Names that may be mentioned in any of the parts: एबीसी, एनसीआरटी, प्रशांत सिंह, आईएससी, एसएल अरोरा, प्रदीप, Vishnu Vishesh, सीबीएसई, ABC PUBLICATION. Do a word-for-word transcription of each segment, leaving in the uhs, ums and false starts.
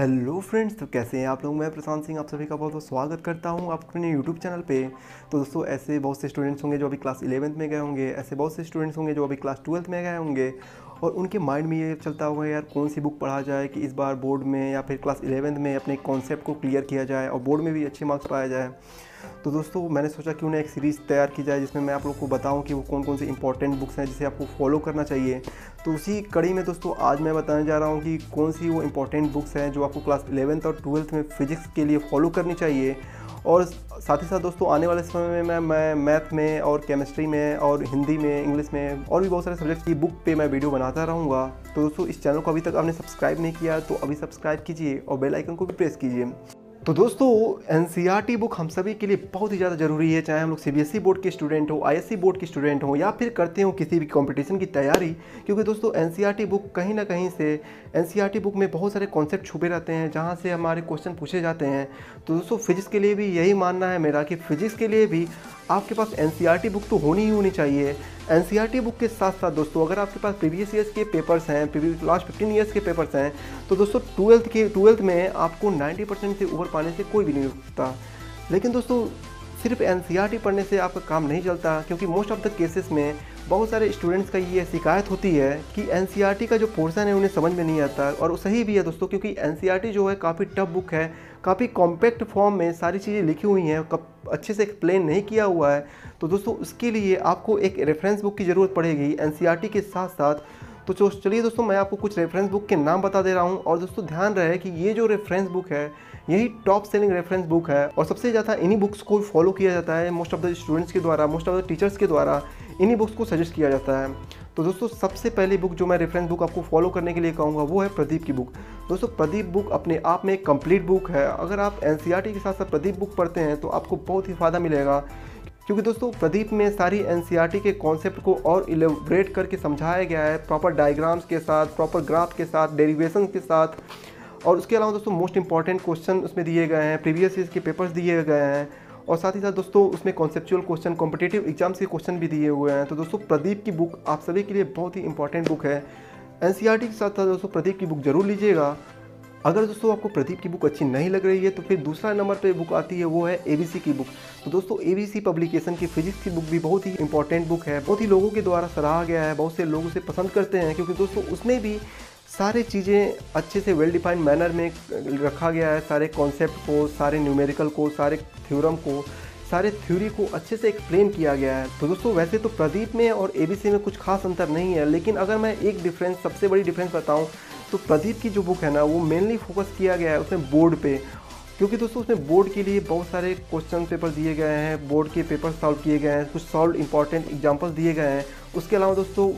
Hello friends, तो कैसे हैं आप लोग। मैं प्रशांत सिंह आप सभी का बहुत बहुत स्वागत करता हूं आप अपने यूट्यूब चैनल पे। तो दोस्तों, ऐसे बहुत से स्टूडेंट्स होंगे जो अभी क्लास इलेवेंथ में गए होंगे, ऐसे बहुत से स्टूडेंट्स होंगे जो अभी क्लास ट्वेल्थ में गए होंगे और उनके माइंड में ये चलता हुआ है यार कौन सी बुक पढ़ा जाए कि इस बार बोर्ड में या फिर क्लास इलेवेंथ में अपने कॉन्सेप्ट को क्लियर किया जाए और बोर्ड में भी अच्छे मार्क्स पाया जाए। तो दोस्तों, मैंने सोचा क्यों ना एक सीरीज़ तैयार की जाए जिसमें मैं आप लोग को बताऊं कि वो कौन कौन से इंपॉर्टेंट बुक्स हैं जिसे आपको फॉलो करना चाहिए। तो उसी कड़ी में दोस्तों आज मैं बताने जा रहा हूं कि कौन सी वो इंपॉर्टेंट बुक्स हैं जो आपको क्लास इलेवेंथ और ट्वेल्थ में फिजिक्स के लिए फॉलो करनी चाहिए। और साथ ही साथ दोस्तों आने वाले समय में मैं मैं मैथ में और केमिस्ट्री में और हिंदी में, इंग्लिश में और भी बहुत सारे सब्जेक्ट्स की बुक पे मैं वीडियो बनाता रहूँगा। तो दोस्तों, इस चैनल को अभी तक आपने सब्सक्राइब नहीं किया तो अभी सब्सक्राइब कीजिए और बेल आइकन को भी प्रेस कीजिए। तो दोस्तों, एनसीआरटी बुक हम सभी के लिए बहुत ही ज़्यादा ज़रूरी है, चाहे हम लोग सीबीएसई बोर्ड के स्टूडेंट हो, आईएससी बोर्ड के स्टूडेंट हो या फिर करते हो किसी भी कंपटीशन की तैयारी। क्योंकि दोस्तों एनसीआरटी बुक कहीं ना कहीं से एनसीआरटी बुक में बहुत सारे कॉन्सेप्ट छुपे रहते हैं जहां से हमारे क्वेश्चन पूछे जाते हैं। तो दोस्तों फिजिक्स के लिए भी यही मानना है मेरा कि फिजिक्स के लिए भी आपके पास एनसीआरटी बुक तो होनी ही होनी चाहिए। एनसीआरटी बुक के साथ साथ दोस्तों अगर आपके पास प्रीवियस ईयर्स के पेपर्स हैं, प्रीवियस लास्ट फिफ्टीन ईयर्स के पेपर्स हैं, तो दोस्तों ट्वेल्थ के ट्वेल्थ में आपको नाइन्टी परसेंट से ऊपर पाने से कोई भी नहीं रुकता। लेकिन दोस्तों सिर्फ एनसीआरटी पढ़ने से आपका काम नहीं चलता, क्योंकि मोस्ट ऑफ द केसेस में बहुत सारे स्टूडेंट्स का ये शिकायत होती है कि एनसीआरटी का जो पोर्शन है उन्हें समझ में नहीं आता। और वो सही भी है दोस्तों, क्योंकि एनसीआरटी जो है काफ़ी टफ बुक है, काफ़ी कॉम्पैक्ट फॉर्म में सारी चीज़ें लिखी हुई हैं, अच्छे से एक्सप्लेन नहीं किया हुआ है। तो दोस्तों उसके लिए आपको एक रेफरेंस बुक की ज़रूरत पड़ेगी एनसीआरटी के साथ साथ। तो चलिए दोस्तों, मैं आपको कुछ रेफरेंस बुक के नाम बता दे रहा हूं। और दोस्तों ध्यान रहे कि ये जो रेफरेंस बुक है यही टॉप सेलिंग रेफरेंस बुक है और सबसे ज़्यादा इन्हीं बुक्स को फॉलो किया जाता है मोस्ट ऑफ द स्टूडेंट्स के द्वारा, मोस्ट ऑफ द टीचर्स के द्वारा इन्हीं बुक्स को सजेस्ट किया जाता है। तो दोस्तों सबसे पहली बुक जो मैं रेफरेंस बुक आपको फॉलो करने के लिए कहूँगा वो है प्रदीप की बुक। दोस्तों प्रदीप बुक अपने आप में एक कंप्लीट बुक है। अगर आप एनसीआरटी के साथ साथ प्रदीप बुक पढ़ते हैं तो आपको बहुत ही फ़ायदा मिलेगा, क्योंकि दोस्तों प्रदीप में सारी एनसीआरटी के कॉन्सेप्ट को और इलेबोरेट करके समझाया गया है, प्रॉपर डायग्राम्स के साथ, प्रॉपर ग्राफ के साथ, डेरिवेशन के साथ। और उसके अलावा दोस्तों मोस्ट इंपॉर्टेंट क्वेश्चन उसमें दिए गए हैं, प्रीवियस ईयर के पेपर्स दिए गए हैं और साथ ही साथ दोस्तों उसमें कॉन्सेप्चुअल क्वेश्चन, कॉम्पिटिटिव एग्जाम्स के क्वेश्चन भी दिए हुए हैं। तो दोस्तों प्रदीप की बुक आप सभी के लिए बहुत ही इंपॉर्टेंट बुक है। एनसीआरटी के साथ साथ दोस्तों प्रदीप की बुक जरूर लीजिएगा। अगर दोस्तों आपको प्रदीप की बुक अच्छी नहीं लग रही है तो फिर दूसरा नंबर पे बुक आती है वो है एबीसी की बुक। तो दोस्तों एबीसी पब्लिकेशन की फिजिक्स की बुक भी बहुत ही इंपॉर्टेंट बुक है, बहुत ही लोगों के द्वारा सराहा गया है, बहुत से लोग उसे पसंद करते हैं, क्योंकि दोस्तों उसमें भी सारी चीज़ें अच्छे से वेल डिफाइंड मैनर में रखा गया है, सारे कॉन्सेप्ट को, सारे न्यूमेरिकल को, सारे थ्योरम को, सारे थ्योरी को अच्छे से एक्सप्लेन किया गया है। तो दोस्तों वैसे तो प्रदीप में और एबीसी में कुछ खास अंतर नहीं है, लेकिन अगर मैं एक डिफरेंस, सबसे बड़ी डिफरेंस बताऊँ तो प्रदीप की जो बुक है ना वो मेनली फोकस किया गया है उसमें बोर्ड पे, क्योंकि दोस्तों उसमें बोर्ड के लिए बहुत सारे क्वेश्चन पेपर दिए गए हैं, बोर्ड के पेपर सॉल्व किए गए हैं, कुछ सॉल्व इंपॉर्टेंट एग्जांपल्स दिए गए हैं। उसके अलावा दोस्तों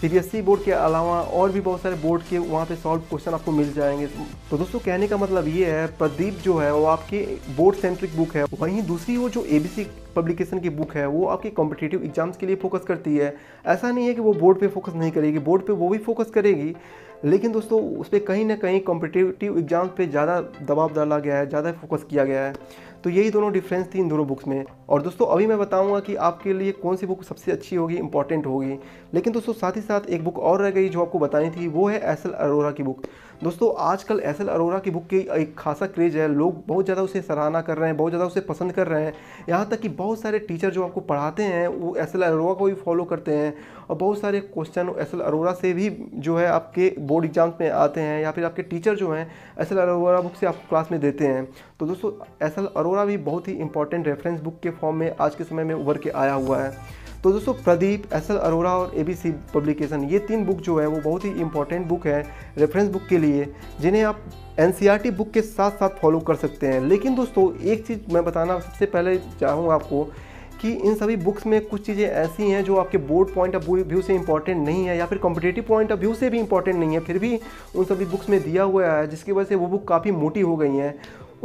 सीबीएसई बोर्ड के अलावा और भी बहुत सारे बोर्ड के वहाँ पे सॉल्व क्वेश्चन आपको मिल जाएंगे। तो दोस्तों कहने का मतलब ये है प्रदीप जो है वो आपकी बोर्ड सेंट्रिक बुक है। वहीं दूसरी वो जो एबीसी पब्लिकेशन की बुक है वो आपके कॉम्पिटिटिव एग्जाम्स के लिए फोकस करती है। ऐसा नहीं है कि वो बोर्ड पे फोकस नहीं करेगी, बोर्ड पे वो भी फोकस करेगी, लेकिन दोस्तों उस पर कहीं ना कहीं कॉम्पिटिटिव एग्जाम्स पे ज़्यादा दबाव डाला गया है, ज़्यादा फोकस किया गया है। तो यही दोनों डिफरेंस थी इन दोनों बुक्स में। और दोस्तों अभी मैं बताऊंगा कि आपके लिए कौन सी बुक सबसे अच्छी होगी, इंपॉर्टेंट होगी। लेकिन दोस्तों साथ ही साथ एक बुक और रह गई जो आपको बतानी थी, वो है एसएल अरोरा की बुक। दोस्तों आजकल एसएल अरोरा की बुक की एक खासा क्रेज़ है, लोग बहुत ज़्यादा उसे सराहना कर रहे हैं, बहुत ज़्यादा उसे पसंद कर रहे हैं। यहाँ तक कि बहुत सारे टीचर जो आपको पढ़ाते हैं वो एसएल अरोरा को भी फॉलो करते हैं और बहुत सारे क्वेश्चन एसएल अरोरा से भी जो है आपके बोर्ड एग्जाम्स में आते हैं या फिर आपके टीचर जो हैं एसएल अरोरा बुक से आपको क्लास में देते हैं। तो दोस्तों एसएल अरोरा भी बहुत ही इंपॉर्टेंट रेफरेंस बुक के फॉर्म में आज के समय में उभर के आया हुआ है। तो दोस्तों प्रदीप, एसएल अरोरा और एबीसी पब्लिकेशन, ये तीन बुक जो है वो बहुत ही इंपॉर्टेंट बुक है रेफरेंस बुक के लिए, जिन्हें आप एनसीआरटी बुक के साथ साथ फॉलो कर सकते हैं। लेकिन दोस्तों एक चीज़ मैं बताना सबसे पहले चाहूँगा आपको कि इन सभी बुक्स में कुछ चीज़ें ऐसी हैं जो आपके बोर्ड पॉइंट ऑफ व्यू से इंपॉर्टेंट नहीं है या फिर कॉम्पिटेटिव पॉइंट ऑफ व्यू से भी इंपॉर्टेंट नहीं है, फिर भी उन सभी बुक्स में दिया हुआ है, जिसकी वजह से वो बुक काफ़ी मोटी हो गई हैं।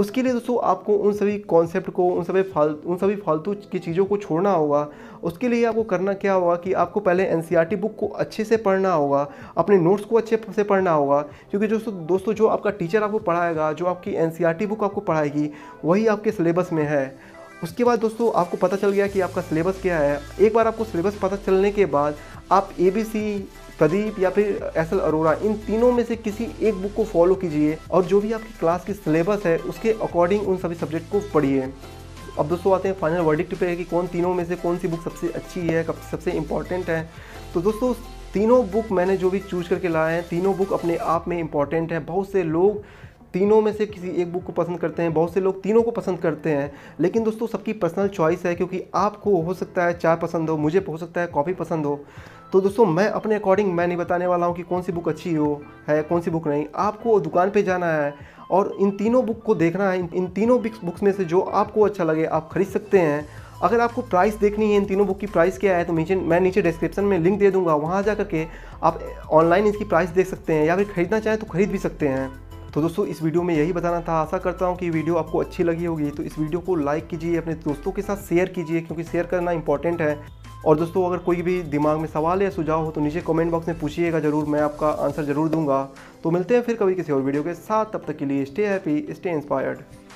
उसके लिए दोस्तों आपको उन सभी कॉन्सेप्ट को, उन सभी फालतू उन सभी फालतू की चीज़ों को छोड़ना होगा। उसके लिए आपको करना क्या होगा कि आपको पहले एनसीआरटी बुक को अच्छे से पढ़ना होगा, अपने नोट्स को अच्छे से पढ़ना होगा, क्योंकि दोस्तों दोस्तों जो आपका टीचर आपको पढ़ाएगा, जो आपकी एनसीआरटी बुक आपको पढ़ाएगी वही आपके सिलेबस में है। उसके बाद दोस्तों आपको पता चल गया कि आपका सिलेबस क्या है। एक बार आपको सिलेबस पता चलने के बाद आप एबीसी प्रदीप या फिर एसएल अरोरा, इन तीनों में से किसी एक बुक को फॉलो कीजिए और जो भी आपकी क्लास की सिलेबस है उसके अकॉर्डिंग उन सभी सब्जेक्ट को पढ़िए। अब दोस्तों आते हैं फाइनल वर्डिक्ट पे है कि कौन तीनों में से कौन सी बुक सबसे अच्छी है, कब सबसे इम्पॉर्टेंट है। तो दोस्तों तीनों बुक मैंने जो भी चूज करके लाए हैं, तीनों बुक अपने आप में इम्पॉर्टेंट है। बहुत से लोग तीनों में से किसी एक बुक को पसंद करते हैं, बहुत से लोग तीनों को पसंद करते हैं, लेकिन दोस्तों सबकी पर्सनल चॉइस है, क्योंकि आपको हो सकता है चाय पसंद हो, मुझे हो सकता है कॉफ़ी पसंद हो। तो दोस्तों मैं अपने अकॉर्डिंग मैं नहीं बताने वाला हूँ कि कौन सी बुक अच्छी हो है, कौन सी बुक नहीं। आपको दुकान पे जाना है और इन तीनों बुक को देखना है। इन तीनों बुक्स में से जो आपको अच्छा लगे आप खरीद सकते हैं। अगर आपको प्राइस देखनी है, इन तीनों बुक की प्राइस क्या है, तो नीचे मैं नीचे डिस्क्रिप्शन में लिंक दे दूँगा, वहाँ जा करके आप ऑनलाइन इसकी प्राइस देख सकते हैं या फिर खरीदना चाहें तो खरीद भी सकते हैं। तो दोस्तों इस वीडियो में यही बताना था। आशा करता हूँ कि वीडियो आपको अच्छी लगी होगी। तो इस वीडियो को लाइक कीजिए, अपने दोस्तों के साथ शेयर कीजिए, क्योंकि शेयर करना इंपॉर्टेंट है। और दोस्तों अगर कोई भी दिमाग में सवाल या सुझाव हो तो नीचे कमेंट बॉक्स में पूछिएगा ज़रूर, मैं आपका आंसर ज़रूर दूंगा। तो मिलते हैं फिर कभी किसी और वीडियो के साथ, तब तक के लिए स्टे हैप्पी, स्टे इंस्पायर्ड।